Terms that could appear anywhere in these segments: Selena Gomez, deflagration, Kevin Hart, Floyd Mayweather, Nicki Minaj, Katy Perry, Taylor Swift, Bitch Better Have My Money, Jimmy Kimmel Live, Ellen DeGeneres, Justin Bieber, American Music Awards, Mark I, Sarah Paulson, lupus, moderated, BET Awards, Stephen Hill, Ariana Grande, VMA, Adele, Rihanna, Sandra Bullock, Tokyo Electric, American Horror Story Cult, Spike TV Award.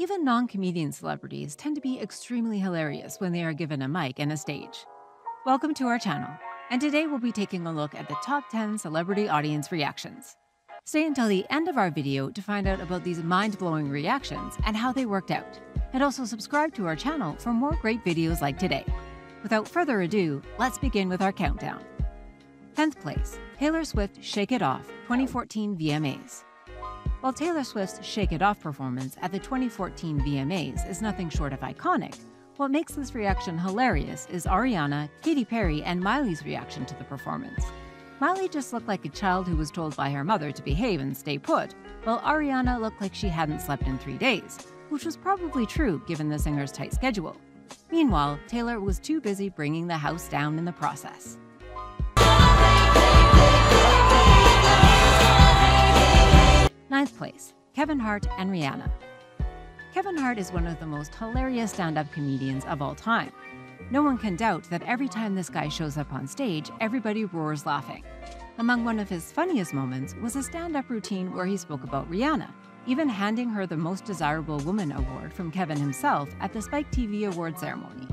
Even non-comedian celebrities tend to be extremely hilarious when they are given a mic and a stage. Welcome to our channel, and today we'll be taking a look at the top 10 celebrity audience reactions. Stay until the end of our video to find out about these mind-blowing reactions and how they worked out, and also subscribe to our channel for more great videos like today. Without further ado, let's begin with our countdown. 10th place, Taylor Swift Shake It Off 2014 VMAs. While Taylor Swift's Shake It Off performance at the 2014 VMAs is nothing short of iconic, what makes this reaction hilarious is Ariana, Katy Perry, and Miley's reaction to the performance. Miley just looked like a child who was told by her mother to behave and stay put, while Ariana looked like she hadn't slept in 3 days, which was probably true given the singer's tight schedule. Meanwhile, Taylor was too busy bringing the house down in the process. 9th place, Kevin Hart and Rihanna. Kevin Hart is one of the most hilarious stand-up comedians of all time. No one can doubt that every time this guy shows up on stage, everybody roars laughing. Among one of his funniest moments was a stand-up routine where he spoke about Rihanna, even handing her the Most Desirable Woman award from Kevin himself at the Spike TV Award ceremony.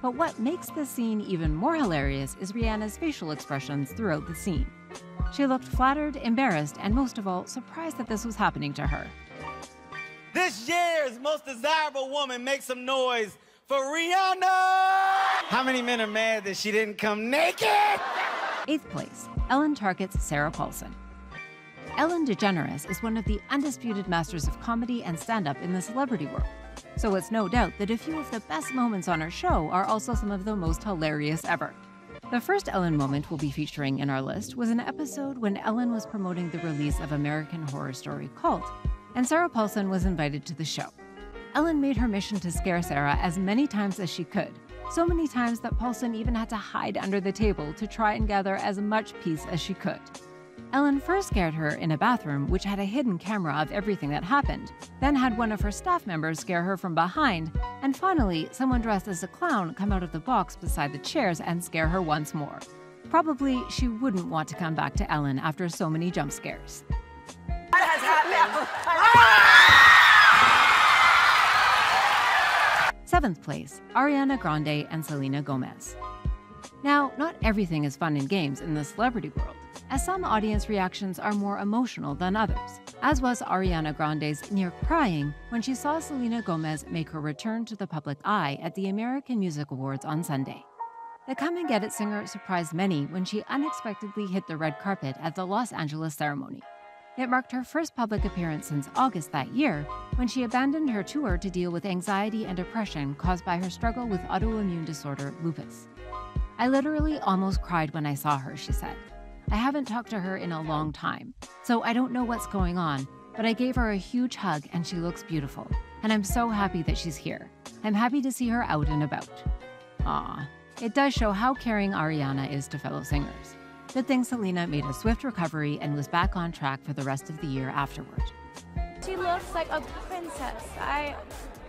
But what makes this scene even more hilarious is Rihanna's facial expressions throughout the scene. She looked flattered, embarrassed, and most of all, surprised that this was happening to her. This year's Most Desirable Woman, make some noise for Rihanna! How many men are mad that she didn't come naked? 8th place, Ellen targets Sarah Paulson. Ellen DeGeneres is one of the undisputed masters of comedy and stand-up in the celebrity world. So it's no doubt that a few of the best moments on her show are also some of the most hilarious ever. The first Ellen moment we'll be featuring in our list was an episode when Ellen was promoting the release of American Horror Story Cult, and Sarah Paulson was invited to the show. Ellen made her mission to scare Sarah as many times as she could, so many times that Paulson even had to hide under the table to try and gather as much peace as she could. Ellen first scared her in a bathroom which had a hidden camera of everything that happened, then had one of her staff members scare her from behind, and finally, someone dressed as a clown come out of the box beside the chairs and scare her once more. Probably she wouldn't want to come back to Ellen after so many jump scares. What has happened? 7th place, Ariana Grande and Selena Gomez. Now, not everything is fun and games in the celebrity world, as some audience reactions are more emotional than others, as was Ariana Grande's near crying when she saw Selena Gomez make her return to the public eye at the American Music Awards on Sunday. The Come and Get It singer surprised many when she unexpectedly hit the red carpet at the Los Angeles ceremony. It marked her first public appearance since August that year, when she abandoned her tour to deal with anxiety and depression caused by her struggle with autoimmune disorder lupus. "I literally almost cried when I saw her," she said. "I haven't talked to her in a long time, so I don't know what's going on, but I gave her a huge hug and she looks beautiful, and I'm so happy that she's here. I'm happy to see her out and about." Aw, it does show how caring Ariana is to fellow singers. Good thing Selena made a swift recovery and was back on track for the rest of the year afterward. She looks like a princess. I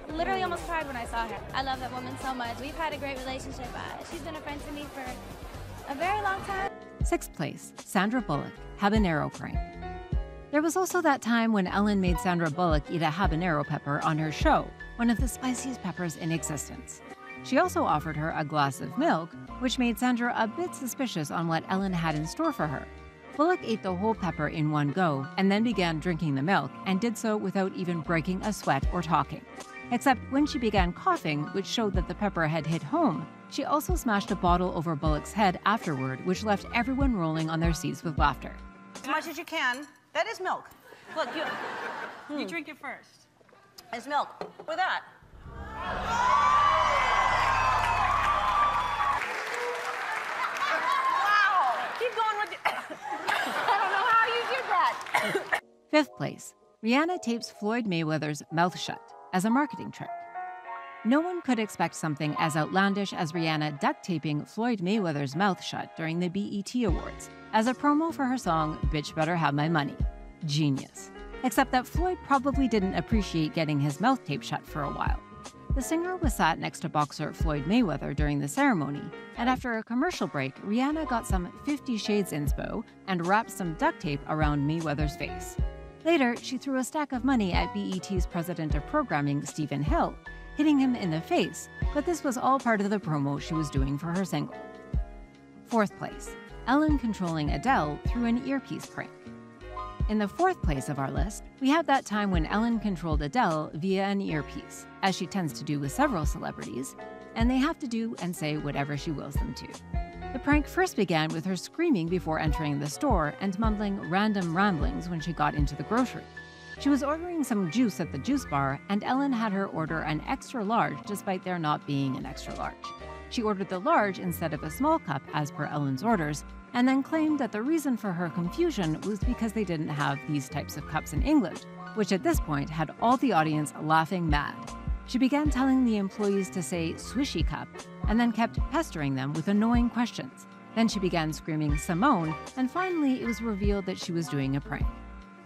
literally almost cried when I saw her. I love that woman so much. We've had a great relationship. She's been a friend to me for a very long time. 6th place, Sandra Bullock, Habanero Prank. There was also that time when Ellen made Sandra Bullock eat a habanero pepper on her show, one of the spiciest peppers in existence. She also offered her a glass of milk, which made Sandra a bit suspicious on what Ellen had in store for her. Bullock ate the whole pepper in one go and then began drinking the milk, and did so without even breaking a sweat or talking. Except when she began coughing, which showed that the pepper had hit home, she also smashed a bottle over Bullock's head afterward, which left everyone rolling on their seats with laughter. As much as you can. That is milk. Look, you drink it first. It's milk. With that. Wow. Keep going with the... I don't know how you did that. 5th place, Rihanna tapes Floyd Mayweather's mouth shut as a marketing trick. No one could expect something as outlandish as Rihanna duct taping Floyd Mayweather's mouth shut during the BET Awards as a promo for her song, Bitch Better Have My Money. Genius. Except that Floyd probably didn't appreciate getting his mouth taped shut for a while. The singer was sat next to boxer Floyd Mayweather during the ceremony, and after a commercial break, Rihanna got some 50 Shades inspo and wrapped some duct tape around Mayweather's face. Later, she threw a stack of money at BET's president of programming, Stephen Hill, hitting him in the face, but this was all part of the promo she was doing for her single. Fourth place, Ellen controlling Adele through an earpiece prank. In the fourth place of our list, we have that time when Ellen controlled Adele via an earpiece, as she tends to do with several celebrities, and they have to do and say whatever she wills them to. The prank first began with her screaming before entering the store and mumbling random ramblings when she got into the grocery. She was ordering some juice at the juice bar, and Ellen had her order an extra large despite there not being an extra large. She ordered the large instead of a small cup as per Ellen's orders, and then claimed that the reason for her confusion was because they didn't have these types of cups in England, which at this point had all the audience laughing mad. She began telling the employees to say swishy cup, and then kept pestering them with annoying questions. Then she began screaming Simone, and finally it was revealed that she was doing a prank.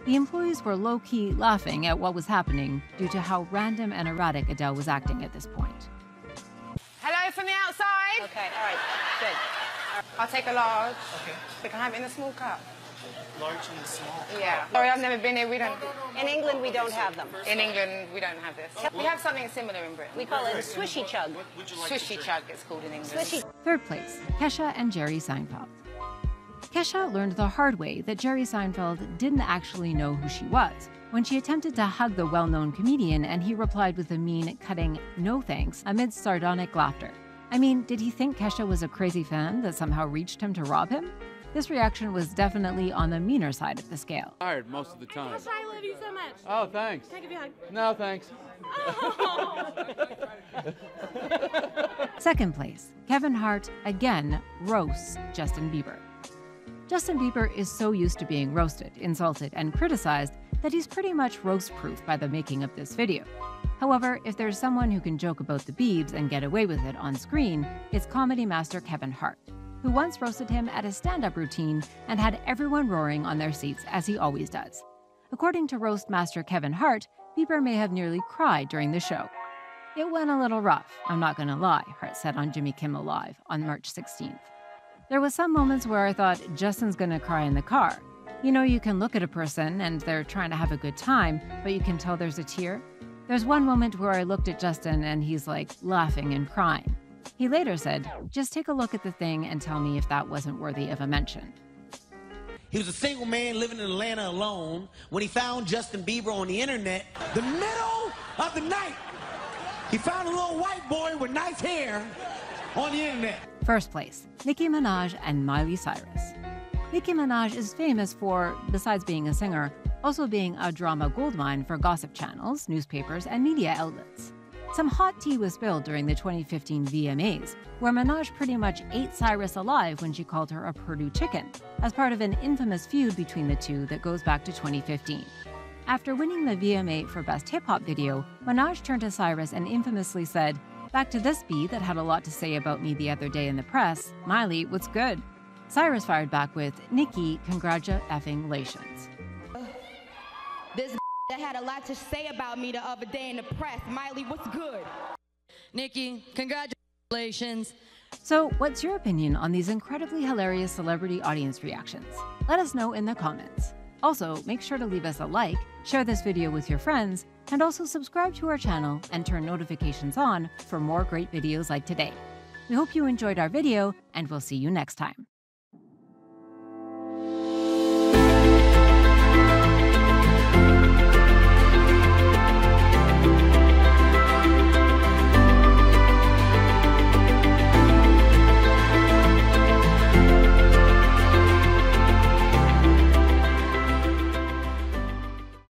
The employees were low-key laughing at what was happening due to how random and erratic Adele was acting at this point. Hello from the outside. Okay, all right, good. I'll take a large. Okay. But can I have it in a small cup? Large and small. Yeah. Sorry, I've never been here. We don't. In England, we don't have them. In England, we don't have this. We have something similar in Britain. We call it swishy chug. Swishy chug, it's called in England. Third place, Kesha and Jerry Seinfeld. Kesha learned the hard way that Jerry Seinfeld didn't actually know who she was when she attempted to hug the well-known comedian, and he replied with a mean, cutting "no thanks" amidst sardonic laughter. I mean, did he think Kesha was a crazy fan that somehow reached him to rob him? This reaction was definitely on the meaner side of the scale. I'm tired most of the time. Kesha, I love you so much. Oh, thanks. Can I give you a hug? No, thanks. Oh. Second place, Kevin Hart again roasts Justin Bieber. Justin Bieber is so used to being roasted, insulted, and criticized that he's pretty much roast-proof by the making of this video. However, if there's someone who can joke about the Biebs and get away with it on screen, it's comedy master Kevin Hart, who once roasted him at a stand-up routine and had everyone roaring on their seats, as he always does. According to roast master Kevin Hart, Bieber may have nearly cried during the show. "It went a little rough, I'm not gonna lie," Hart said on Jimmy Kimmel Live on March 16th. "There was some moments where I thought, Justin's gonna cry in the car. You know, you can look at a person and they're trying to have a good time, but you can tell there's a tear. There's one moment where I looked at Justin and he's like laughing and crying." He later said, "Just take a look at the thing and tell me if that wasn't worthy of a mention." He was a single man living in Atlanta alone when he found Justin Bieber on the internet. The middle of the night, he found a little white boy with nice hair on the internet. First place, Nicki Minaj and Miley Cyrus. Nicki Minaj is famous for, besides being a singer, also being a drama goldmine for gossip channels, newspapers, and media outlets. Some hot tea was spilled during the 2015 VMAs, where Minaj pretty much ate Cyrus alive when she called her a Purdue chicken, as part of an infamous feud between the two that goes back to 2015. After winning the VMA for Best Hip Hop Video, Minaj turned to Cyrus and infamously said, "Back to this bee that had a lot to say about me the other day in the press, Miley, what's good?" Cyrus fired back with, "Nicki, congratulations. This that had a lot to say about me the other day in the press, Miley, what's good? Nicki, congratulations." So what's your opinion on these incredibly hilarious celebrity audience reactions? Let us know in the comments. Also, make sure to leave us a like, share this video with your friends, and also subscribe to our channel and turn notifications on for more great videos like today. We hope you enjoyed our video, and we'll see you next time.